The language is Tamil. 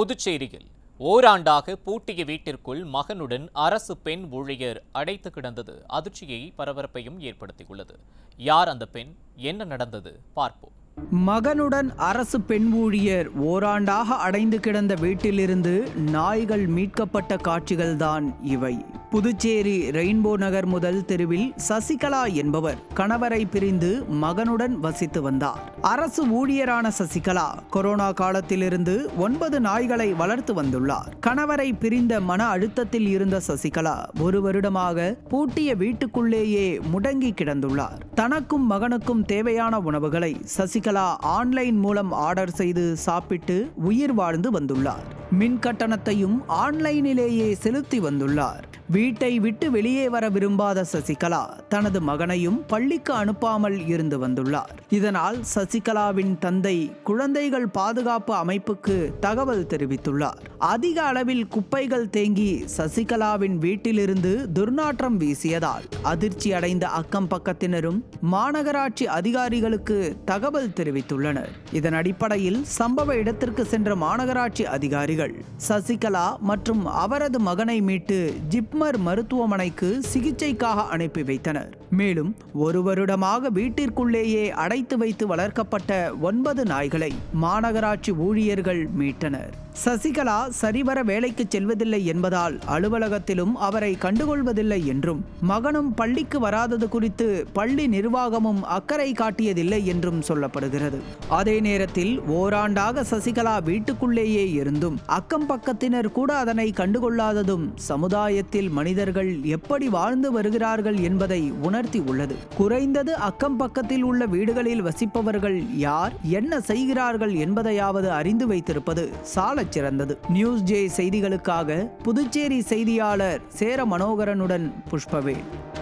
புதுச்சேரியில் ஓராண்டாக பூட்டிய வீட்டிற்குள் மகனுடன் அரசு பெண் ஊழியர் அடைத்து கிடந்தது அதிர்ச்சியை பரபரப்பையும் ஏற்படுத்தியுள்ளது. யார் அந்த பெண்? என்ன நடந்தது? பார்ப்போம். மகனுடன் அரசு பெண் ஊழியர் ஓராண்டாக அடைந்து கிடந்த வீட்டிலிருந்து நாய்கள் மீட்கப்பட்ட காட்சிகள்தான் இவை. புதுச்சேரி ரெயின்போ நகர் முதல் தெருவில் சசிகலா என்பவர் கணவரை பிரிந்து மகனுடன் வசித்து வந்தார். அரசு ஊழியரான சசிகலா கொரோனா காலத்திலிருந்து 9 நாய்களை வளர்த்து வந்துள்ளார். கணவரை பிரிந்த மன அழுத்தத்தில் இருந்த சசிகலா ஒரு வருடமாக பூட்டிய வீட்டுக்குள்ளேயே முடங்கி கிடந்துள்ளார். தனக்கும் மகனுக்கும் தேவையான உணவுகளை சசிகலா ஆன்லைன் மூலம் ஆர்டர் செய்து சாப்பிட்டு உயிர் வாழ்ந்து வந்துள்ளார். மின் கட்டணத்தையும் ஆன்லைனிலேயே செலுத்தி வந்துள்ளார். வீட்டை விட்டு வெளியே வர விரும்பாத சசிகலா தனது மகனையும் பள்ளிக்கு அனுப்பாமல் இருந்து வந்துள்ளார். இதனால் சசிகலாவின் தந்தை குழந்தைகள் பாதுகாப்பு அமைப்புக்கு தகவல் தெரிவித்துள்ளார். அதிக அளவில் குப்பைகள் தேங்கி சசிகலாவின் வீட்டிலிருந்து துர்நாற்றம் வீசியதால் அதிர்ச்சி அடைந்த அக்கம் பக்கத்தினரும் மாநகராட்சி அதிகாரிகளுக்கு தகவல் தெரிவித்துள்ளனர். இதன் அடிப்படையில் சம்பவ இடத்திற்கு சென்ற மாநகராட்சி அதிகாரிகள் சசிகலா மற்றும் அவரது மகனை மீட்டு ஜிப் மருத்துவமனைக்கு சிகிச்சைக்காக அனுப்பி வைத்தனர். மேலும் ஒரு வருடமாக வீட்டிற்குள்ளேயே அடைத்து வைத்து வளர்க்கப்பட்ட 9 நாய்களை மாநகராட்சி ஊழியர்கள் மீட்டனர். சசிகலா சரிவர வேலைக்கு செல்வதில்லை என்பதால் அலுவலகத்திலும் அவரை கண்டுகொள்வதில்லை என்றும் மகனும் பள்ளிக்கு வராதது குறித்து பள்ளி நிர்வாகமும் அக்கறை காட்டியதில்லை என்றும் சொல்லப்படுகிறது. அதே நேரத்தில் ஓராண்டாக சசிகலா வீட்டுக்குள்ளேயே இருந்தும் அக்கம் பக்கத்தினர் கூட அதனை கண்டுகொள்ளாததும் சமுதாயத்தில் மனிதர்கள் எப்படி வாழ்ந்து வருகிறார்கள் என்பதை உணர்த்தி உள்ளது. குறைந்தது அக்கம் பக்கத்தில் உள்ள வீடுகளில் வசிப்பவர்கள் யார் என்ன செய்கிறார்கள் என்பதையாவது அறிந்து வைத்திருப்பது சால சிறந்தது. நியூஸ் ஜே செய்திகளுக்காக புதுச்சேரி செய்தியாளர் சேர மனோகரனுடன் புஷ்பவேல்.